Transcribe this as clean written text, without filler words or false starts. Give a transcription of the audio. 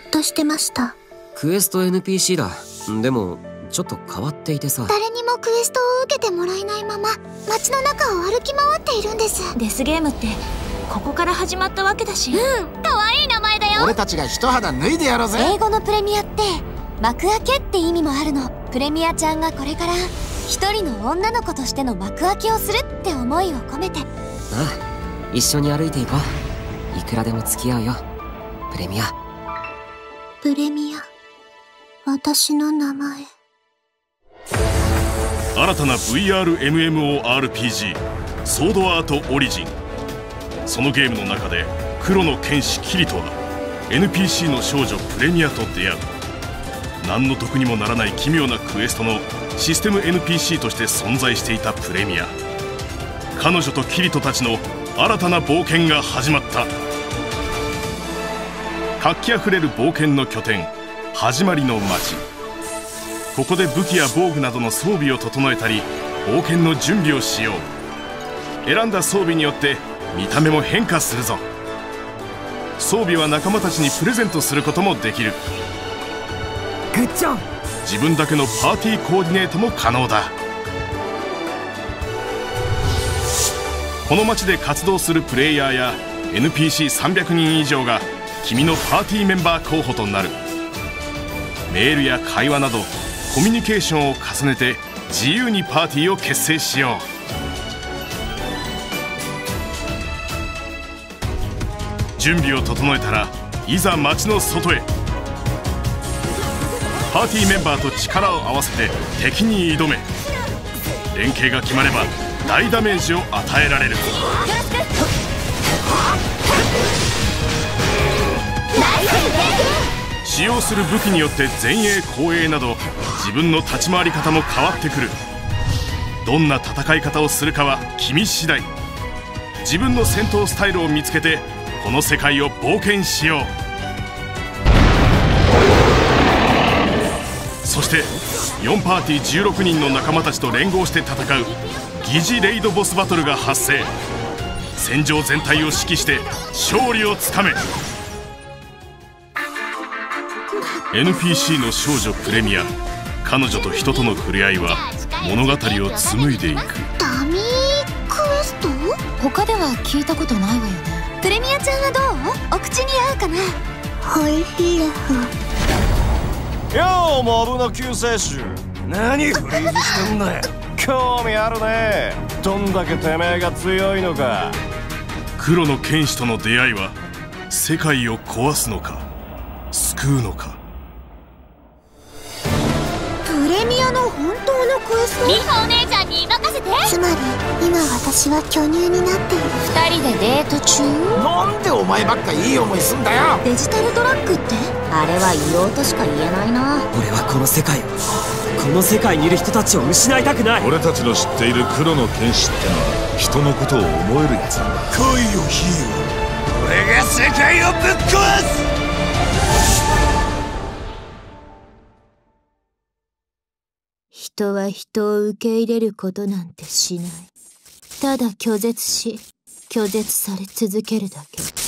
っとしてました。クエスト NPC だ。でもちょっと変わっていてさ。誰にもクエストを受けてもらえないまま街の中を歩き回っているんです。デスゲームってここから始まったわけだし。うん、かわいい名前だよ。俺たちが一肌脱いでやろうぜ。英語のプレミアって幕開けって意味もあるの。プレミアちゃんがこれから一人の女の子としての幕開けをするって思いを込めて。ああ、一緒に歩いていこう。いくらでも付き合うよ、プレミア。プレミア、私の名前。新たな VRMMORPG ソードアートオリジン。そのゲームの中で黒の剣士キリトは NPC の少女プレミアと出会う。何の得にもならない奇妙なクエストのシステム NPC として存在していたプレミア。彼女とキリトたちの新たな冒険が始まった。活気あふれる冒険の拠点、始まりの街。ここで武器や防具などの装備を整えたり冒険の準備をしよう。選んだ装備によって見た目も変化するぞ。装備は仲間たちにプレゼントすることもできる。グッジョブ。自分だけのパーティーコーディネートも可能だ。この街で活動するプレイヤーや NPC300 人以上が君のパーティーメンバー候補となる。メールや会話などコミュニケーションを重ねて自由にパーティーを結成しよう。準備を整えたらいざ街の外へ。パーティーメンバーと力を合わせて敵に挑め。連携が決まれば大ダメージを与えられる。使用する武器によって前衛後衛など自分の立ち回り方も変わってくる。どんな戦い方をするかは君次第。自分の戦闘スタイルを見つけてこの世界を冒険しよう。そして4パーティー16人の仲間たちと連合して戦う疑似レイドボスバトルが発生。戦場全体を指揮して勝利をつかめ。 NPC の少女プレミア、彼女と人との触れ合いは物語を紡いでいく。ダミークエスト？他では聞いたことないわよね。プレミアちゃんはどう？お口に合うかな。おいしいです。よう、モブの救世主。何フリーズしてんだよ。興味あるね。どんだけてめえが強いのか。黒の剣士との出会いは世界を壊すのか救うのか。プレミアの本当のクエスト？リホお姉ちゃんに任せて。つまり今私は巨乳になっている。2人でデート中？なんでお前ばっかいい思いすんだよ。デジタルドラッグってあれは言おうとしか言えないな。俺はこの世界にいる人たちを失いたくない。俺たちの知っている黒の剣士ってのは人のことを思えるやつなんだ。来いよヒーロー、俺が世界をぶっ壊す。人は人を受け入れることなんてしない。ただ拒絶し、拒絶され続けるだけ。